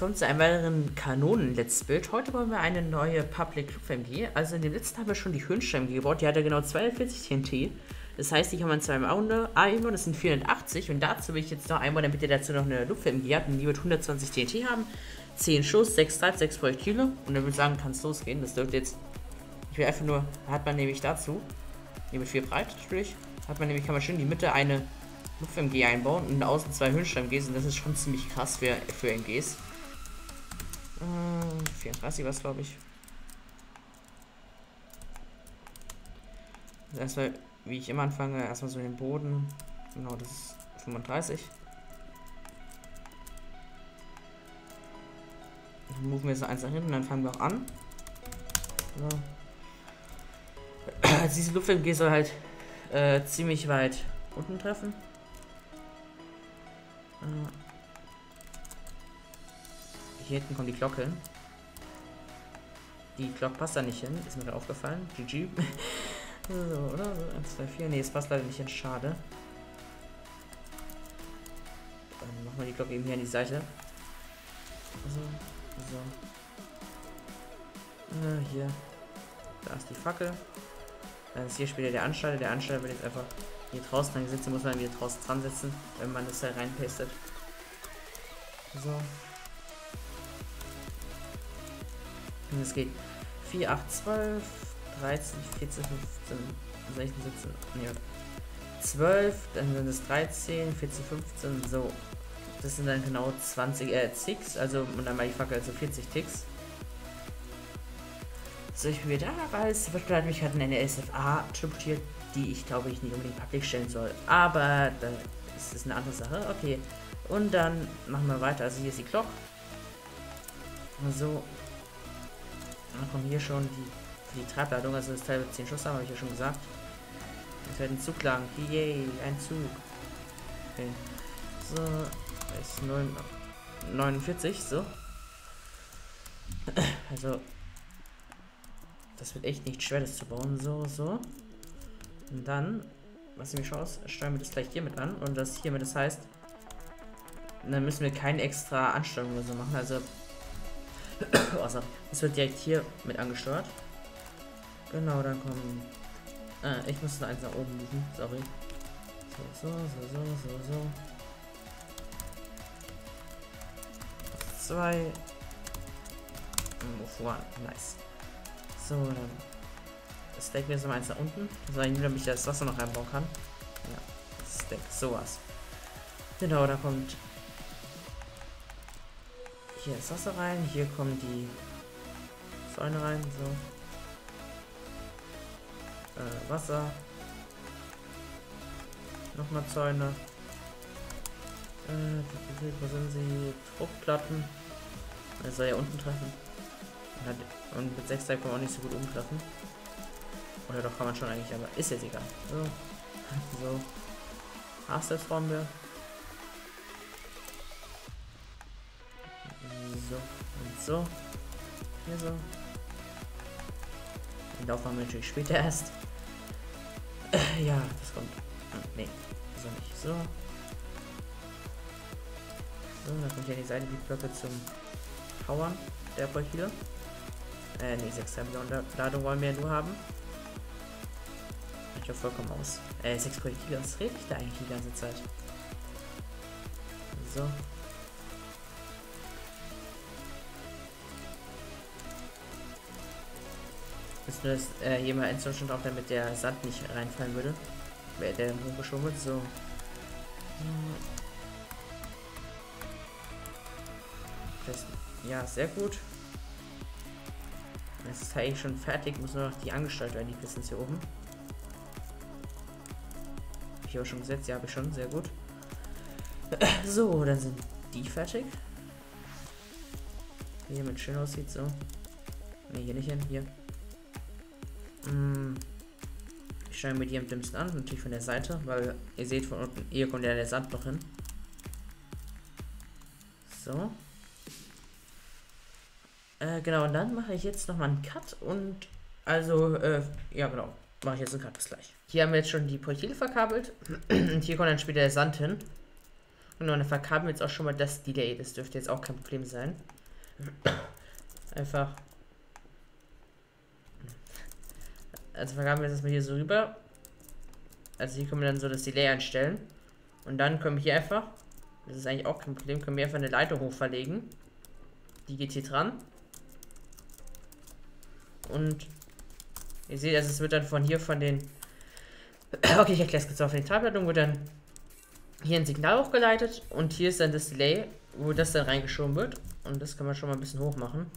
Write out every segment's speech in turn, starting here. Jetzt kommt zu einem weiteren Kanonen-Let's-Build. Heute wollen wir eine neue Public Lupf-MG. Also in dem letzten haben wir schon die Höhenstein-MG gebaut. Die hatte genau 42 TNT. Das heißt, die haben wir zweimal einmal und das sind 480. Und dazu will ich jetzt noch einmal, damit ihr dazu noch eine Lupf-MG habt, und die wird 120 TNT haben. 10 Schuss, 6 Treib, 6 Projektile. Und dann würde ich sagen, kann es losgehen. Das dürfte jetzt. Ich will einfach nur. Hat man nämlich dazu. Die mit 4 breit natürlich. Hat man nämlich, kann man schön in die Mitte eine Lupf-MG einbauen und außen 2 Höhenstein-MGs, und das ist schon ziemlich krass für MGs. 34 war es, glaube ich. Also erstmal, wie ich immer anfange, erstmal so den Boden. Genau, das ist 35. Dann rufen wir jetzt eins nach hinten und dann fangen wir auch an. So. Also diese Lupf-MG soll halt ziemlich weit unten treffen. Hier hinten kommt die Glocke hin. Die Glocke passt da nicht hin, ist mir gerade aufgefallen. GG. So, oder? So, 1, 2, 4. Ne, es passt leider nicht hin, schade. Dann machen wir die Glocke eben hier an die Seite. So. Hier. Da ist die Fackel. Dann ist hier später der Anschalter. Der Anschalter wird jetzt einfach hier draußen dran gesetzt. Den muss man wieder draußen dran setzen, wenn man das da reinpastet. So. Und es geht 4, 8, 12, 13, 14, 15, 16, 17, nee, 12, dann sind es 13, 14, 15, so. Das sind dann genau 20 Ticks, also und dann mal die Fackel, also 40 Ticks. So, ich bin wieder da, weil es wird mich gerade eine SFA triportiert, die ich glaube ich nicht unbedingt public stellen soll. Aber das ist eine andere Sache, okay. Und dann machen wir weiter, also hier ist die Glock. So. Dann kommen hier schon die Treibladung, also das Teil wird 10 Schuss haben, habe ich ja schon gesagt. Es werden Zuglagen, yay, ein Zug. Okay. So, das ist 49, so. Also, das wird echt nicht schwer, das zu bauen, so, so. Und dann, was nämlich aus, steuern wir das gleich hier mit an, und das hier mit, das heißt, dann müssen wir keine extra Ansteuerung oder so machen, also. Außer, es wird direkt hier mit angesteuert. Genau, dann kommen. Ich muss noch eins nach oben liegen, sorry. So, so, so, so, so, so. 2. Move 1, nice. So, dann. Stack mir jetzt noch eins nach unten. Also, nur damit ich das Wasser noch reinbauen kann. Ja, Stack, sowas. Genau, da kommt. Hier ist Wasser rein, hier kommen die Säulen rein, so. Wasser. Nochmal Zäune. Wo sind sie? Druckplatten. Das soll ja unten treffen. Und mit 6 Teil kann man auch nicht so gut oben treffen. Oder doch, kann man schon eigentlich, aber ist jetzt egal. So. So. Haarsteps brauchen wir. So und so. Hier so. Den Lauf haben wir natürlich später erst. Ja, das kommt. Nee, so nicht. So. So, dann kommt hier an die Seite die Blöcke zum Powern der Projektile. Nee, 6 Ladung wollen wir ja nur haben. Hat ja vollkommen aus. 6 Projektile, was rede ich da eigentlich die ganze Zeit? So. Müssen wir das hier mal einzustellen, auch damit der Sand nicht reinfallen würde. Wäre der dann hochgeschoben wird, so. Das, ja, sehr gut. Das ist eigentlich schon fertig, muss nur noch die angestellt werden, die Pistons hier oben. Habe ich aber schon gesetzt, ja, habe ich schon, sehr gut. So, dann sind die fertig. Wie hier mit schön aussieht, so. Ne, hier nicht hin, hier. Ich schaue mir die am dümmsten an, natürlich von der Seite, weil ihr seht von unten, hier kommt ja der Sand noch hin. So. Genau, und dann mache ich jetzt nochmal einen Cut und, also, ja genau, mache ich jetzt einen Cut bis gleich. Hier haben wir jetzt schon die Projektile verkabelt und hier kommt dann später der Sand hin. Und dann verkabeln wir jetzt auch schon mal das Delay. Das dürfte jetzt auch kein Problem sein. Einfach. Also verkabeln wir das mal hier so rüber. Also hier können wir dann so das Delay einstellen. Und dann können wir hier einfach, das ist eigentlich auch kein Problem, können wir einfach eine Leitung hoch verlegen. Die geht hier dran. Und ihr seht, also es wird dann von hier von den... Okay, ich erkläre es kurz auf den Tabletten, wird dann hier ein Signal hochgeleitet und hier ist dann das Delay, wo das dann reingeschoben wird. Und das kann man schon mal ein bisschen hoch machen.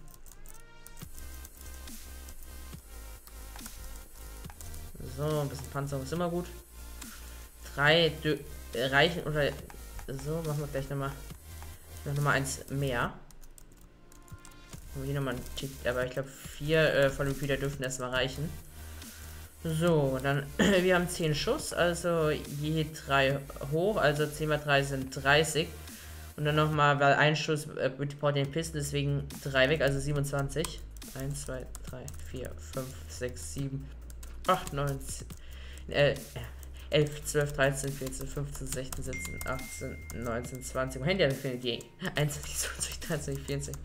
So, ein bisschen Panzerung ist immer gut. 3 reichen oder so, machen wir gleich nochmal eins mehr. Hier nochmal einen Tick, aber ich glaube 4 von dem Computer dürften erstmal reichen. So, dann, wir haben 10 Schuss, also je 3 hoch, also 10 mal 3 sind 30. Und dann nochmal, weil ein Schuss braucht den Pisten, deswegen 3 weg, also 27. 1, 2, 3, 4, 5, 6, 7, 8, 9, 10, 11, 12, 13, 14, 15, 16, 17, 18, 19, 20. Mein Handy hat mir die 21, 22, 23,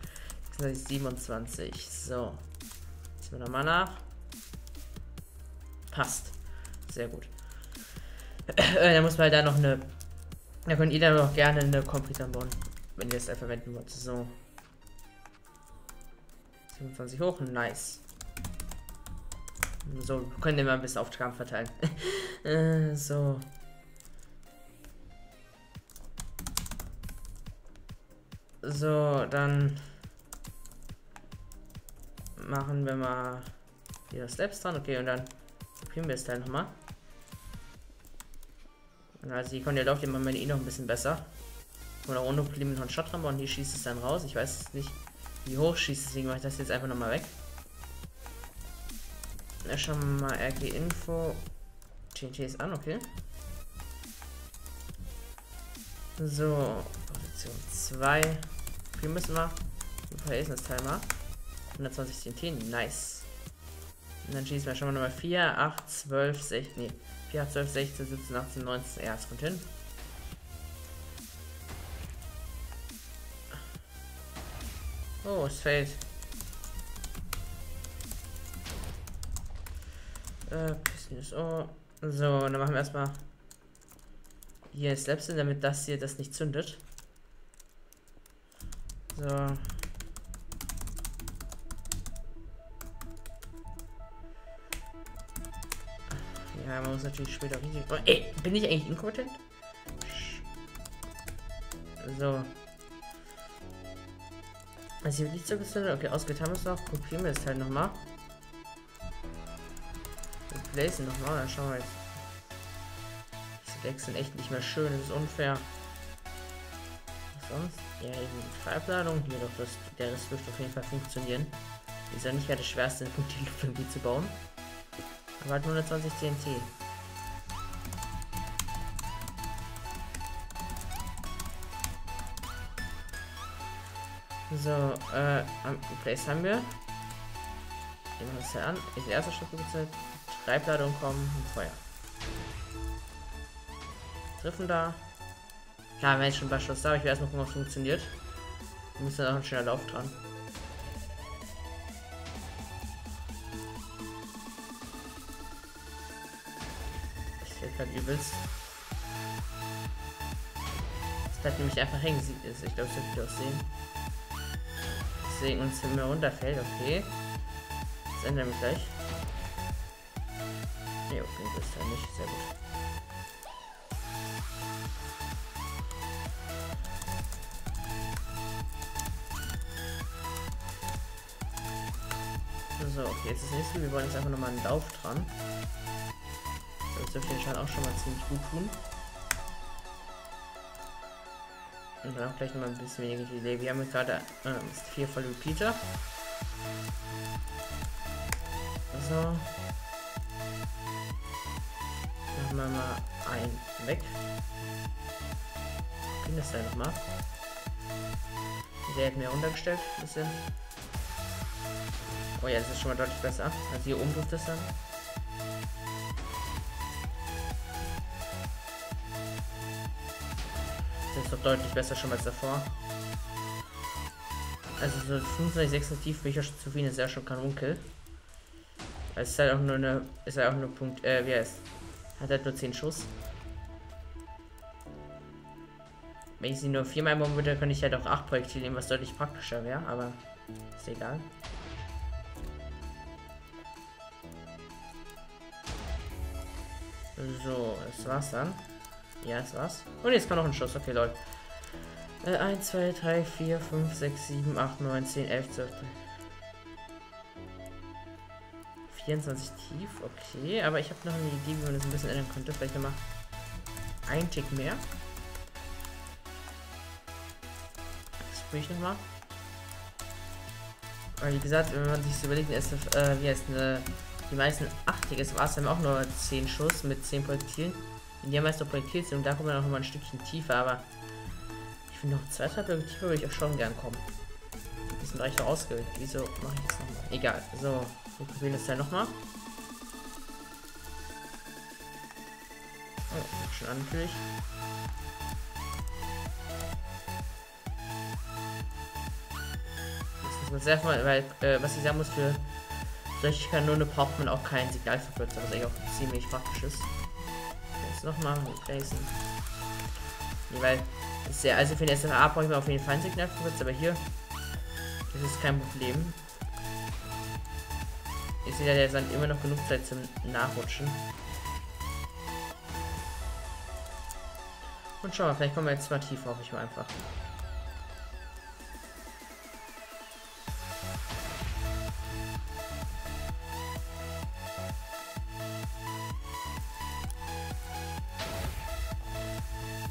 24, 26, 27. So, jetzt wir nochmal nach. Passt. Sehr gut. Da muss man halt da noch eine... Da könnt ihr dann noch gerne eine Computer bauen, wenn ihr es verwenden wollt. So. 27 hoch. Nice. So, können wir mal ein bisschen Aufgaben verteilen. So. So, dann... Machen wir mal hier das Labs dran. Okay, und dann... Kopieren wir es dann nochmal. Also hier kommt ja doch immer meine noch ein bisschen besser. Oder ohne Probleme noch einen Shot dran bauen. Hier schießt es dann raus. Ich weiß nicht, wie hoch schießt, deswegen mache ich das jetzt einfach nochmal weg. Na, schauen wir mal RG Info. TNT ist an, okay. So, Position 2. Hier müssen wir. Wie ist das Timer? 120 TNT, nice. Und dann schießen wir schon mal nochmal 4, 8, 12, 16, nee, 4, 8, 12, 16, 17, 18, 19, ja, es kommt hin. Oh, es fällt. Bisschen ist oh. So, dann machen wir erstmal hier das Lapsen, damit das hier das nicht zündet. So. Ja, man muss natürlich später richtig... Oh, ey, bin ich eigentlich inkompetent? So. Also hier wird nicht so gezündet. Okay, ausgetan ist noch. Kopieren wir das Teil nochmal. Und placen nochmal. Dann schauen wir jetzt. Diese Decks sind echt nicht mehr schön. Das ist unfair. Was sonst? Ja, eben die Farbladung. Hier doch das, der Rest wird auf jeden Fall funktionieren. Ist ja nicht mehr das schwerste Punkt, die Lupf-MG zu bauen. Aber hat 120 TNT. So, am Place haben wir. Nehmen wir uns hier an. Ist der erste Schritt gezählt. Treibladung kommen und Feuer. Treffen da. Klar, wenn ich schon ein paar Schuss da, aber ich will erstmal gucken, ob es funktioniert. Da muss dann auch ein schöner Lauf dran. Halt übelst. Das bleibt nämlich einfach hängen, sieht es. Ich glaube, das wird auch sehen. Deswegen uns wenn mir runterfällt, okay. Das ändern wir gleich. Ne, okay, das ist ja nicht sehr gut. So, okay, jetzt ist das nächste. Wir wollen jetzt einfach nochmal einen Lauf dran. Das dürfte den Schaden auch schon mal ziemlich gut tun. Und dann auch gleich nochmal ein bisschen weniger Delay. Wir haben jetzt gerade 4 voll Repeater. So. Machen wir mal einen weg. Ich das dann nochmal. Der hat mir runtergestellt, ein bisschen. Oh ja, das ist schon mal deutlich besser. Also hier oben trifft das dann. ist doch deutlich besser schon als davor. Also so 25, 26 bin ich ja schon zufrieden, das ist ja schon kein Runkel. Es ist halt auch nur eine, ist halt auch nur Punkt, wie heißt? Hat halt nur 10 Schuss. Wenn ich sie nur 4-mal bomben würde, könnte ich halt auch 8 Projektile nehmen, was deutlich praktischer wäre, aber ist egal. So, das war's dann. Ja, das war's. Und jetzt kann noch ein Schuss, okay, Leute. 1, 2, 3, 4, 5, 6, 7, 8, 9, 10, 11, 12, 24 tief, okay. Aber ich habe noch eine Idee, wie man das ein bisschen ändern könnte. Vielleicht nochmal ein Tick mehr. Das probiere ich nochmal. Aber wie gesagt, wenn man sich so überlegt, SF, wie heißt eine, die meisten 8 SFAs haben auch nur 10 Schuss mit 10 Projektilen. Die haben meist noch Projektile und da kommt man auch nochmal ein Stückchen tiefer, aber ich finde noch 2, 3 Projektile würde ich auch schon gern kommen. Die sind eigentlich noch ausgewählt. Wieso mache ich das nochmal? Egal. So, wir probieren das dann nochmal. Oh, schon an natürlich. Das muss man sehr, weil was ich sagen muss, für solche Kanone braucht man auch keinen Signalverkürzer, was eigentlich auch ziemlich praktisch ist. Jetzt nochmal replacen. Nee, weil ist ja, also für den SFA brauche ich mir auf jeden Fall einen Signalverkürzer, aber hier ist es kein Problem. Ihr seht ja, der Sand immer noch genug Zeit zum Nachrutschen. Und schau mal, vielleicht kommen wir jetzt mal tief, hoffe ich mal einfach.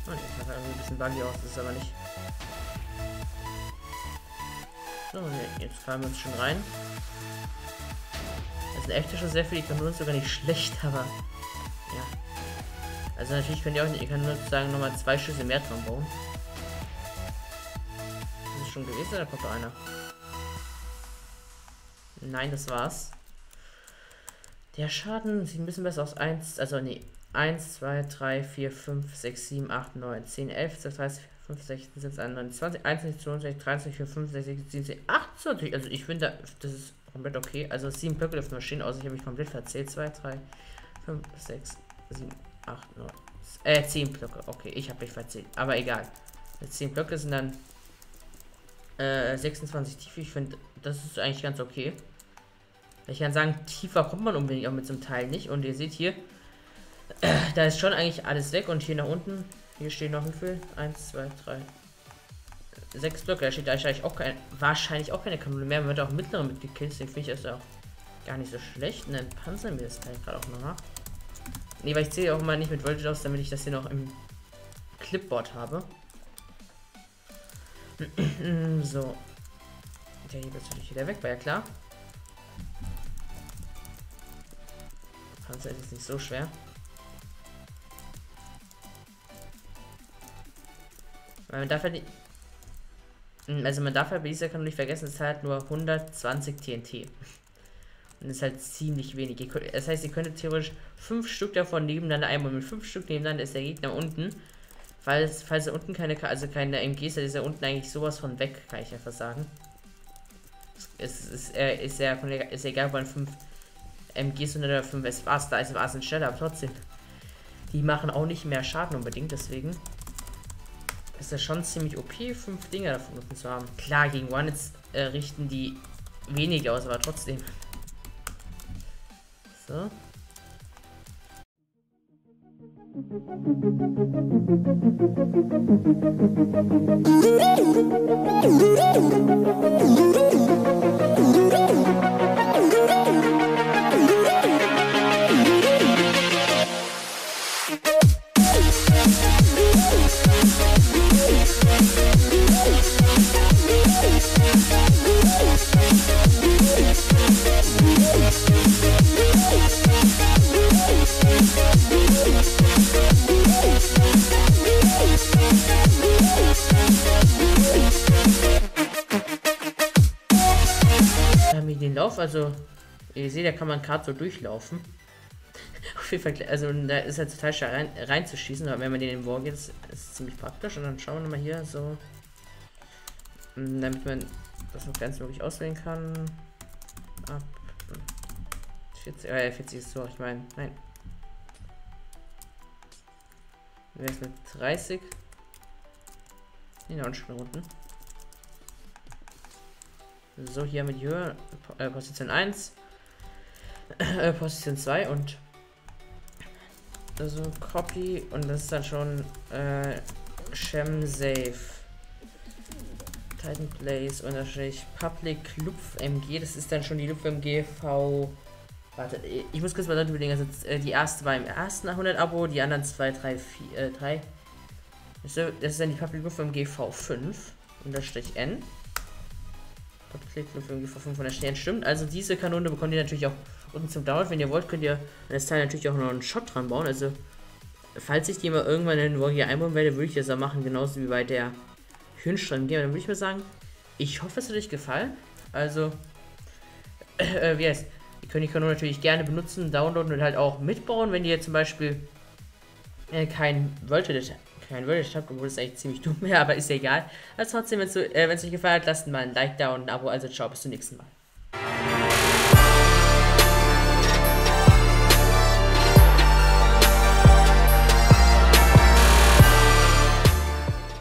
Oh ne, das sah irgendwie ein bisschen buggy aus, das ist aber nicht. So, nee, jetzt fahren wir uns schon rein. Das sind echt schon sehr viele, die Kanonen sogar nicht schlecht, aber ja. Also natürlich könnt ihr auch nicht, ihr könnt nur sozusagen nochmal 2 Schüsse mehr dran bauen. Das ist schon gewesen, da kommt doch einer. Nein, das war's. Der Schaden sieht ein bisschen besser aus. 1, also nee. 1, 2, 3, 4, 5, 6, 7, 8, 9, 10, 11, 12, 13, 15, 16, 17, 19, 20, 21, 22, 23, 24, 25, 16, 17, 28. Also ich finde, das ist komplett okay. Also 7 Blöcke dürfen noch stehen, außer ich habe mich komplett verzählt. 2, 3, 5, 6, 7, 8, 9, 10 Blöcke. Okay, ich habe mich verzählt, aber egal. 10 Blöcke sind dann 26 tief. Ich finde, das ist eigentlich ganz okay. Ich kann sagen, tiefer kommt man unbedingt auch mit so einem Teil nicht. Und ihr seht hier, da ist schon eigentlich alles weg und hier nach unten, hier stehen noch wie viel? 1, 2, 3, 6 Blöcke, da steht eigentlich auch kein, wahrscheinlich auch keine Kanone mehr, man wird auch mittlere mitgekillt, deswegen finde ich das auch gar nicht so schlecht. Und dann panzern wir das Teil gerade auch nochmal. Ne, weil ich zähle auch mal nicht mit Voltage aus, damit ich das hier noch im Clipboard habe. So. Der hier wird natürlich wieder weg, war ja klar. Panzer ist jetzt nicht so schwer. Weil man darf halt nicht, also man darf halt bei dieser Kanone nicht vergessen, es ist halt nur 120 TNT. Und das ist halt ziemlich wenig. Das heißt, ihr könntet theoretisch 5 Stück davon nebeneinander einmal. Mit 5 Stück nebeneinander ist der Gegner unten. Falls er unten keine MGs hat, ist er unten eigentlich sowas von weg, kann ich einfach sagen. Es ist egal, ob man 5 MGs oder 5 SFAs, da SFAs sind schneller, aber trotzdem. Die machen auch nicht mehr Schaden unbedingt, deswegen ist das schon ziemlich OP, 5 Dinger davon unten zu haben. Klar, gegen One-Hits richten die weniger aus, aber trotzdem. So. Also, ihr seht, da kann man gerade so durchlaufen. Auf jeden Fall, also da ist halt total schwer reinzuschießen, aber wenn man den in den Wall geht, ist es ziemlich praktisch. Und dann schauen wir mal hier so, damit man das noch ganz möglich auswählen kann. Ab 40, 40 ist so, ich meine, nein. Wie wär's mit 30? Genau, und schon unten. So, hier mit Höhe, Position 1, Position 2 und so also Copy, und das ist dann schon Shem Safe. Titan Place unterstrich Public Lupf-MG, das ist dann schon die Lupf-MG V. Warte, ich muss kurz mal dort überlegen, also die erste war im ersten 100 Abo, die anderen 2, 3, 4, 3. Das ist dann die Public Lupf-MG V5 unterstrich N. Klick für ungefähr 500 Sterne, stimmt. Also diese Kanone bekommt ihr natürlich auch unten zum Download. Wenn ihr wollt, könnt ihr das Teil natürlich auch noch einen Shot dran bauen. Also falls ich die mal irgendwann in den Wall hier einbauen werde, würde ich das auch machen, genauso wie bei der Hirnstrand gehen. Dann würde ich mal sagen, ich hoffe, es hat euch gefallen. Also wie heißt, ihr könnt die Kanone natürlich gerne benutzen, downloaden und halt auch mitbauen, wenn ihr zum Beispiel kein World Edit habt, obwohl das eigentlich ziemlich dumm wäre, aber ist ja egal. Also trotzdem, wenn es euch gefallen hat, lasst mal ein Like da und ein Abo. Also ciao, bis zum nächsten Mal.